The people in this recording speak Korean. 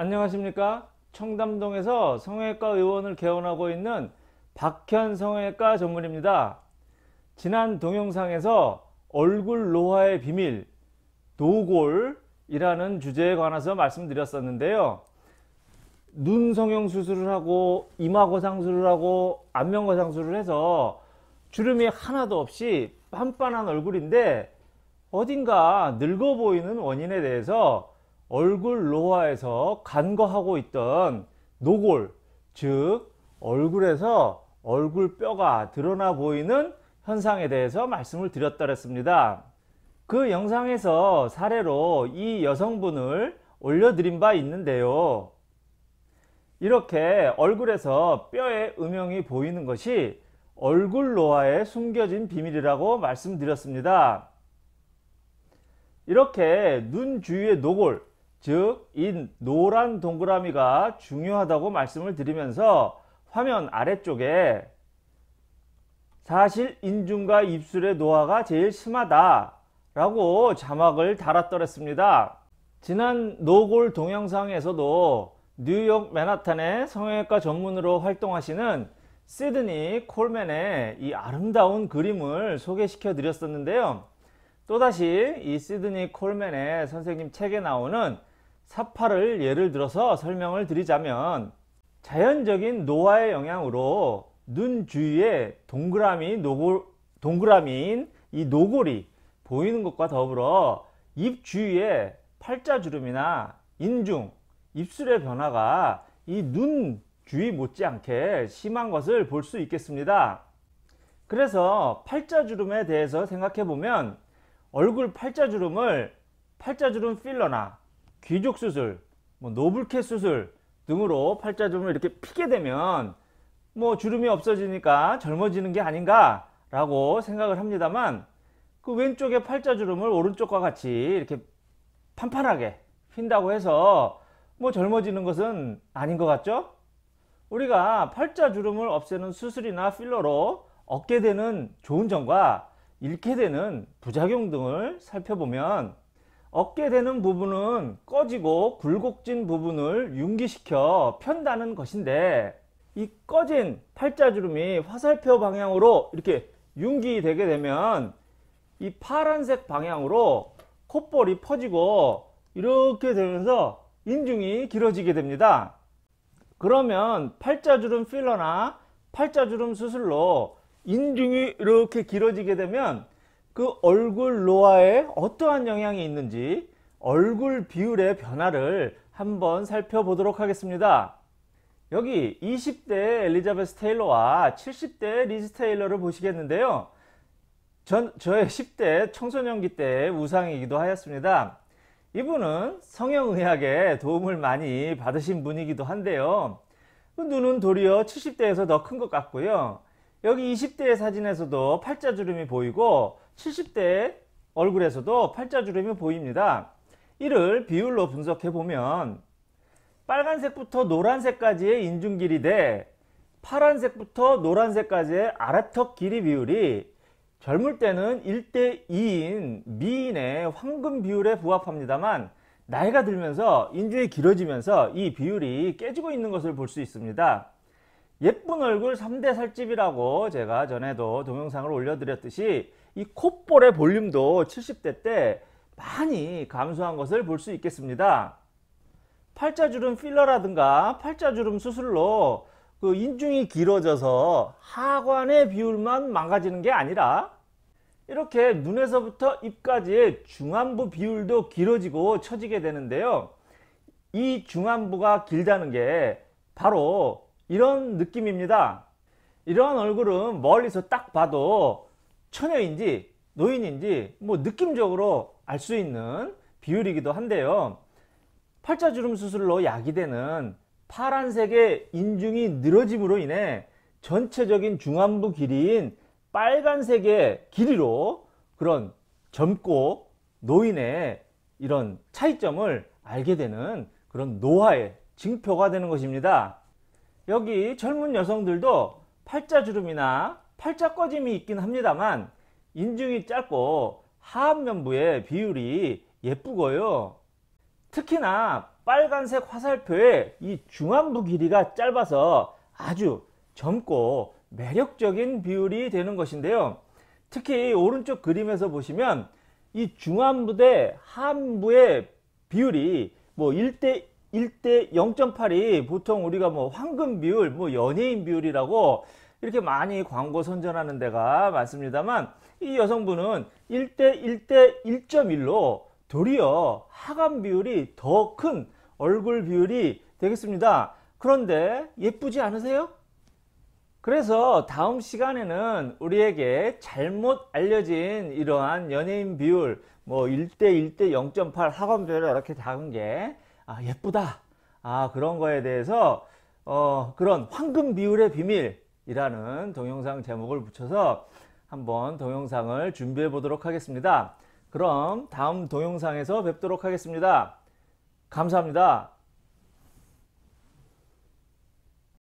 안녕하십니까. 청담동에서 성형외과 의원을 개원하고 있는 박현 성형외과 전문입니다. 지난 동영상에서 얼굴 노화의 비밀, 노골이라는 주제에 관해서 말씀드렸었는데요. 눈 성형 수술을 하고 이마거상술을 하고 안면거상술을 해서 주름이 하나도 없이 빤빤한 얼굴인데 어딘가 늙어 보이는 원인에 대해서 얼굴 노화에서 간과하고 있던 노골, 즉 얼굴에서 얼굴뼈가 드러나 보이는 현상에 대해서 말씀을 드렸다 했습니다. 그 영상에서 사례로 이 여성분을 올려드린 바 있는데요. 이렇게 얼굴에서 뼈의 음영이 보이는 것이 얼굴 노화의 숨겨진 비밀이라고 말씀드렸습니다. 이렇게 눈 주위의 노골, 즉 이 노란 동그라미가 중요하다고 말씀을 드리면서 화면 아래쪽에 사실 인중과 입술의 노화가 제일 심하다 라고 자막을 달았더랬습니다. 지난 노골 동영상에서도 뉴욕 맨하탄의 성형외과 전문으로 활동하시는 시드니 콜맨의 이 아름다운 그림을 소개시켜 드렸었는데요. 또다시 이 시드니 콜맨의 선생님 책에 나오는 사파를 예를 들어서 설명을 드리자면, 자연적인 노화의 영향으로 눈 주위에 동그라미인 이 노골이 보이는 것과 더불어 입 주위에 팔자주름이나 인중, 입술의 변화가 이 눈 주위 못지않게 심한 것을 볼 수 있겠습니다. 그래서 팔자주름에 대해서 생각해 보면 얼굴 팔자주름을 팔자주름 필러나 귀족수술, 노블캣 수술 등으로 팔자주름을 이렇게 피게 되면 주름이 없어지니까 젊어지는 게 아닌가 라고 생각을 합니다만, 그 왼쪽의 팔자주름을 오른쪽과 같이 이렇게 판판하게 핀다고 해서 젊어지는 것은 아닌 것 같죠? 우리가 팔자주름을 없애는 수술이나 필러로 얻게 되는 좋은 점과 잃게 되는 부작용 등을 살펴보면, 얻게 되는 부분은 꺼지고 굴곡진 부분을 융기시켜 편다는 것인데, 이 꺼진 팔자주름이 화살표 방향으로 이렇게 융기되게 되면 이 파란색 방향으로 콧볼이 퍼지고 이렇게 되면서 인중이 길어지게 됩니다. 그러면 팔자주름 필러나 팔자주름 수술로 인중이 이렇게 길어지게 되면 그 얼굴 노화에 어떠한 영향이 있는지 얼굴 비율의 변화를 한번 살펴보도록 하겠습니다. 여기 20대 엘리자베스 테일러와 70대 리즈 테일러를 보시겠는데요. 저의 10대 청소년기 때 우상이기도 하였습니다. 이분은 성형의학에 도움을 많이 받으신 분이기도 한데요. 눈은 도리어 70대에서 더 큰 것 같고요. 여기 20대의 사진에서도 팔자주름이 보이고 70대 얼굴에서도 팔자주름이 보입니다. 이를 비율로 분석해 보면 빨간색부터 노란색까지의 인중 길이 대 파란색부터 노란색까지의 아래턱 길이 비율이 젊을 때는 1:2인 미인의 황금 비율에 부합합니다만, 나이가 들면서 인중이 길어지면서 이 비율이 깨지고 있는 것을 볼 수 있습니다. 예쁜 얼굴 3대 살집이라고 제가 전에도 동영상을 올려드렸듯이 이 콧볼의 볼륨도 70대 때 많이 감소한 것을 볼 수 있겠습니다. 팔자주름 필러라든가 팔자주름 수술로 그 인중이 길어져서 하관의 비율만 망가지는 게 아니라 이렇게 눈에서부터 입까지의 중안부 비율도 길어지고 처지게 되는데요. 이 중안부가 길다는 게 바로 이런 느낌입니다. 이런 얼굴은 멀리서 딱 봐도 처녀인지 노인인지 느낌적으로 알 수 있는 비율이기도 한데요. 팔자주름 수술로 야기되는 파란색의 인중이 늘어짐으로 인해 전체적인 중안부 길이인 빨간색의 길이로 그런 젊고 노인의 이런 차이점을 알게 되는 그런 노화의 징표가 되는 것입니다. 여기 젊은 여성들도 팔자주름이나 팔자 꺼짐이 있긴 합니다만 인중이 짧고 하안면부의 비율이 예쁘고요. 특히나 빨간색 화살표의 이 중안부 길이가 짧아서 아주 젊고 매력적인 비율이 되는 것인데요. 특히 오른쪽 그림에서 보시면 이 중안부 대 하안부의 비율이 뭐 1대 0.8이 보통 우리가 뭐 황금 비율, 뭐 연예인 비율이라고 이렇게 많이 광고 선전하는 데가 많습니다만, 이 여성분은 1대 1.1로 도리어 하관 비율이 더 큰 얼굴 비율이 되겠습니다. 그런데 예쁘지 않으세요? 그래서 다음 시간에는 우리에게 잘못 알려진 이러한 연예인 비율, 뭐 1대 0.8 하관 비율이 이렇게 작은 게 예쁘다, 그런 거에 대해서 그런 황금 비율의 비밀이라는 동영상 제목을 붙여서 한번 동영상을 준비해 보도록 하겠습니다. 그럼 다음 동영상에서 뵙도록 하겠습니다. 감사합니다.